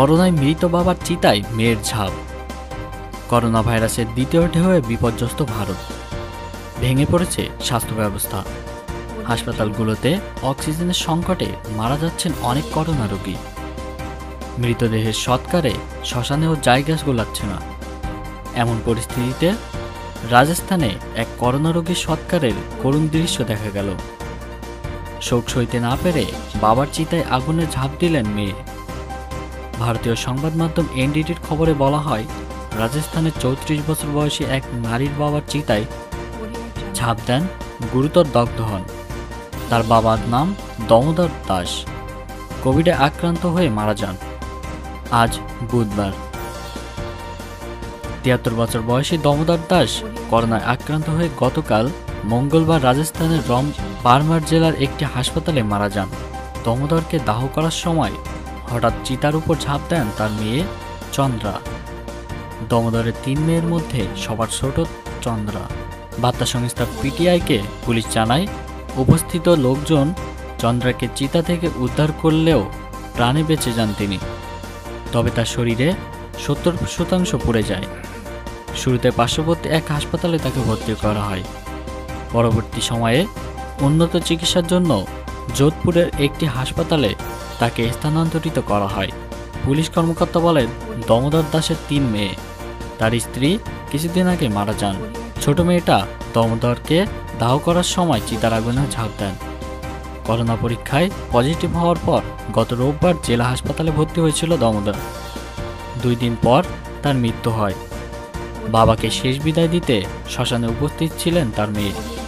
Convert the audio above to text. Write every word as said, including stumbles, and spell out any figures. করোনায় মৃত বাবার চিতায় মেয়ের ঝাঁপ। করোনা ভাইরাসের দ্বিতীয় ঢেউয়ে বিপর্যস্ত ভারত, ভেঙে পড়েছে স্বাস্থ্য ব্যবস্থা। হাসপাতালগুলোতে অক্সিজেনের সংকটে মারা যাচ্ছেন অনেক করোনা রোগী। মৃতদেহের সৎকারে শ্মশানেও জায়গাস গোলাচ্ছে না। এমন পরিস্থিতিতে রাজস্থানে এক করোনা রোগীর সৎকারের করুণ দৃশ্য দেখা গেল। শোক সইতে না পেরে বাবার চিতায় আগুনে ঝাঁপ দিলেন মেয়ে। ভারতীয় সংবাদ মাধ্যম এনডিটির খবরে বলা হয়, রাজস্থানের চৌত্রিশ বছর বয়সী এক নারীর বাবার চিতায় ঝাঁপ দেন, গুরুতর দগ্ধ হন। তার বাবার নাম দামোদর দাস। কোভিডে আক্রান্ত হয়ে মারা যান আজ বুধবার। তিয়াত্তর বছর বয়সী দামোদর দাস করোনায় আক্রান্ত হয়ে গতকাল মঙ্গলবার রাজস্থানের রম পারমার জেলার একটি হাসপাতালে মারা যান। দামোদরকে দাহ করার সময় হঠাৎ চিতার উপর ঝাঁপ দেন তার মেয়ে চন্দ্রা। দামোদরের তিন মেয়ের মধ্যে সবার ছোট চন্দ্রা। বার্তা সংস্থা পিটিআইকে পুলিশ জানায়, উপস্থিত লোকজন চন্দ্রাকে চিতা থেকে উদ্ধার করলেও প্রাণে বেঁচে যান তিনি। তবে তার শরীরে সত্তর শতাংশ পুড়ে যায়। শুরুতে পার্শ্ববর্তী এক হাসপাতালে তাকে ভর্তি করা হয়। পরবর্তী সময়ে উন্নত চিকিৎসার জন্য যোধপুরের একটি হাসপাতালে তাকে স্থানান্তরিত করা হয়। পুলিশ কর্মকর্তা বলেন, দামোদর দাসের তিন মেয়ে। তার স্ত্রী কিছুদিন আগে মারা যান। ছোট মেয়েটা দামোদরকে দাহ করার সময় চিতার আগুনে ঝাঁপ দেন। করোনা পরীক্ষায় পজিটিভ হওয়ার পর গত রোববার জেলা হাসপাতালে ভর্তি হয়েছিল দামোদর। দুই দিন পর তার মৃত্যু হয়। বাবাকে শেষ বিদায় দিতে শ্মশানে উপস্থিত ছিলেন তার মেয়ে।